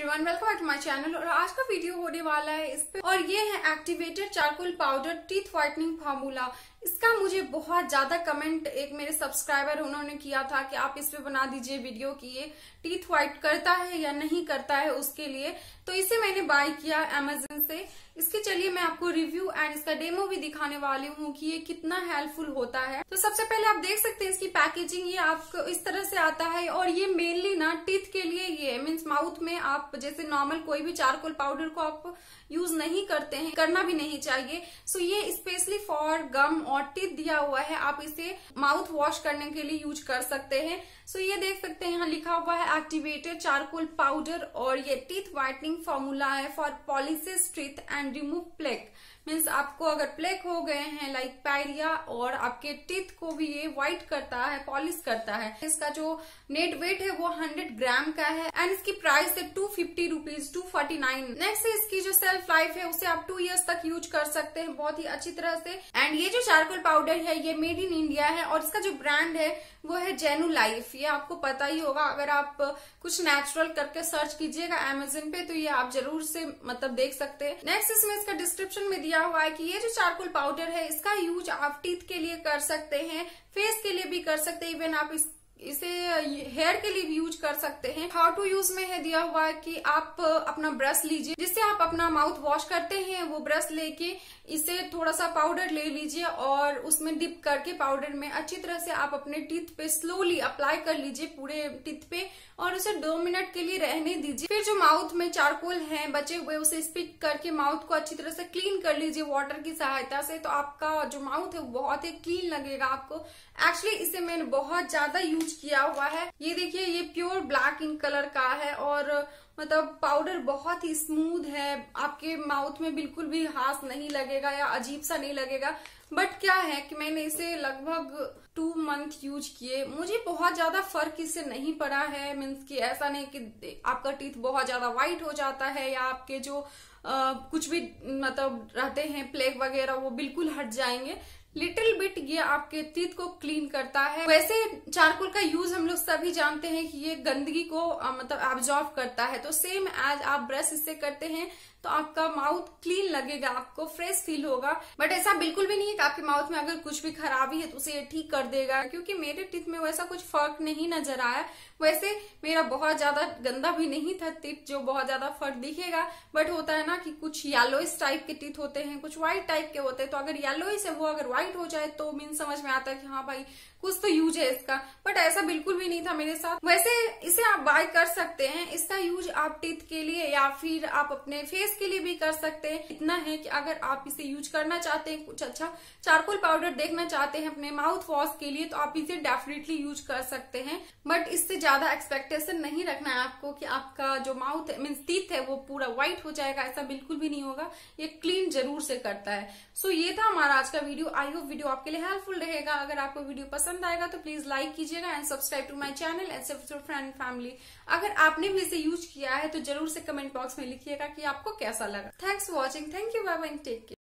Everyone, welcome back to my channel. और आज का वीडियो होने वाला है इस पे, और ये है activated charcoal powder teeth whitening formula. इसका मुझे बहुत ज्यादा कमेंट एक मेरे सब्सक्राइबर उन्होंने किया था कि आप इस पे बना दीजिए वीडियो कि ये टीथ व्हाइट करता है या नहीं करता है, उसके लिए। तो इसे मैंने बाय किया अमेजन से। इसके चलिए मैं आपको रिव्यू एंड इसका डेमो भी दिखाने वाली हूँ कि ये कितना हेल्पफुल होता है। तो सबसे पहले आप देख सकते हैं इसकी पैकेजिंग, ये आपको इस तरह से आता है। और ये मेनली ना टीथ के लिए, ये मीन्स माउथ में आप जैसे नॉर्मल कोई भी चारकोल पाउडर को आप यूज नहीं करते हैं, करना भी नहीं चाहिए। सो ये स्पेशली फॉर गम और टीथ दिया हुआ है, आप इसे माउथ वॉश करने के लिए यूज कर सकते हैं। सो ये देख सकते हैं यहाँ लिखा हुआ है एक्टिवेटेड चारकोल पाउडर, और ये टीथ व्हाइटनिंग फॉर्मूला है for polishes teeth and remove plaque. Means आपको अगर प्लेक हो गए हैं लाइक पायरिया, और आपके टीथ को भी ये व्हाइट करता है, पॉलिश करता है। इसका जो नेट वेट है वो 100 ग्राम का है एंड इसकी प्राइस है 250 रुपीज, 249। नेक्स्ट है इसकी जो सेल्फ लाइफ है उसे आप 2 इयर्स तक यूज कर सकते हैं बहुत ही अच्छी तरह से। एंड ये जो चारकोल पाउडर है ये मेड इन इंडिया है, और इसका जो ब्रांड है वो है जेनू लाइफ। ये आपको पता ही होगा, अगर आप कुछ नेचुरल करके सर्च कीजिएगा अमेजन पे तो ये आप जरूर से मतलब देख सकते हैं। नेक्स्ट इसमें इसका डिस्क्रिप्शन में दिया हुआ है कि ये जो चारकोल पाउडर है इसका यूज आप टीथ के लिए कर सकते हैं, फेस के लिए भी कर सकते हैं, इवन आप इसे हेयर के लिए भी यूज कर सकते हैं। हाउ टू यूज में है दिया हुआ है कि आप अपना ब्रश लीजिए जिससे आप अपना माउथ वॉश करते हैं, वो ब्रश लेके इसे थोड़ा सा पाउडर ले लीजिए और उसमें डिप करके पाउडर में अच्छी तरह से आप अपने टीथ पे स्लोली अप्लाई कर लीजिए पूरे टीथ पे, और उसे 2 मिनट के लिए रहने दीजिए। फिर जो माउथ में चारकोल है बचे हुए उसे स्पिट करके माउथ को अच्छी तरह से क्लीन कर लीजिए वाटर की सहायता से, तो आपका जो माउथ है बहुत ही क्लीन लगेगा आपको। एक्चुअली इसे मैंने बहुत ज्यादा यूज किया हुआ है। ये देखिए, ये प्योर ब्लैक इन कलर का है और मतलब पाउडर बहुत ही स्मूथ है, आपके माउथ में बिल्कुल भी हास नहीं लगेगा या अजीब सा नहीं लगेगा। बट क्या है कि मैंने इसे लगभग 2 मंथ यूज किए, मुझे बहुत ज्यादा फर्क इससे नहीं पड़ा है। मीन्स कि ऐसा नहीं कि आपका टीथ बहुत ज्यादा व्हाइट हो जाता है या आपके जो कुछ भी मतलब रहते हैं प्लेग वगैरह वो बिल्कुल हट जाएंगे। लिटिल बिट ये आपके टीथ को क्लीन करता है। वैसे चारकोल का यूज हम लोग सभी जानते हैं कि ये गंदगी को मतलब एब्जॉर्ब करता है। तो सेम एज आप ब्रश इससे करते हैं तो आपका माउथ क्लीन लगेगा, आपको फ्रेश फील होगा। बट ऐसा बिल्कुल भी नहीं है कि आपके माउथ में अगर कुछ भी खराबी है तो उसे ये ठीक कर देगा, क्योंकि मेरे टीथ में वैसा कुछ फर्क नहीं नजर आया। वैसे मेरा बहुत ज्यादा गंदा भी नहीं था टीथ जो बहुत ज्यादा फर्क दिखेगा, बट होता है ना कि कुछ येलोइश टाइप के टीथ होते हैं, कुछ व्हाइट टाइप के होते हैं। तो अगर येलोइश है वो अगर व्हाइट हो जाए तो मीन समझ में आता है कि हाँ भाई कुछ तो यूज है इसका, बट ऐसा बिल्कुल भी नहीं था मेरे साथ। वैसे इसे आप बाय कर सकते हैं, इसका यूज आप टीथ के लिए या फिर आप अपने फेस के लिए भी कर सकते हैं। इतना है कि अगर आप इसे यूज करना चाहते हैं, कुछ अच्छा चारकोल पाउडर देखना चाहते हैं अपने माउथ वॉश के लिए, तो आप इसे डेफिनेटली यूज कर सकते हैं। बट इससे ज्यादा एक्सपेक्टेशन नहीं रखना है आपको कि आपका जो माउथ मीन्स टीथ है वो पूरा व्हाइट हो जाएगा, ऐसा बिल्कुल भी नहीं होगा। ये क्लीन जरूर से करता है। सो ये था हमारा आज का वीडियो। आई होप वीडियो आपके लिए हेल्पफुल रहेगा। अगर आपको वीडियो पसंद आएगा तो प्लीज लाइक कीजिएगा and subscribe to my channel and share with your friend family. अगर आपने भी इसे यूज किया है तो जरूर से कमेंट बॉक्स में लिखिएगा कि आपको कैसा लगा। Thanks for watching, thank you, bye bye, take care.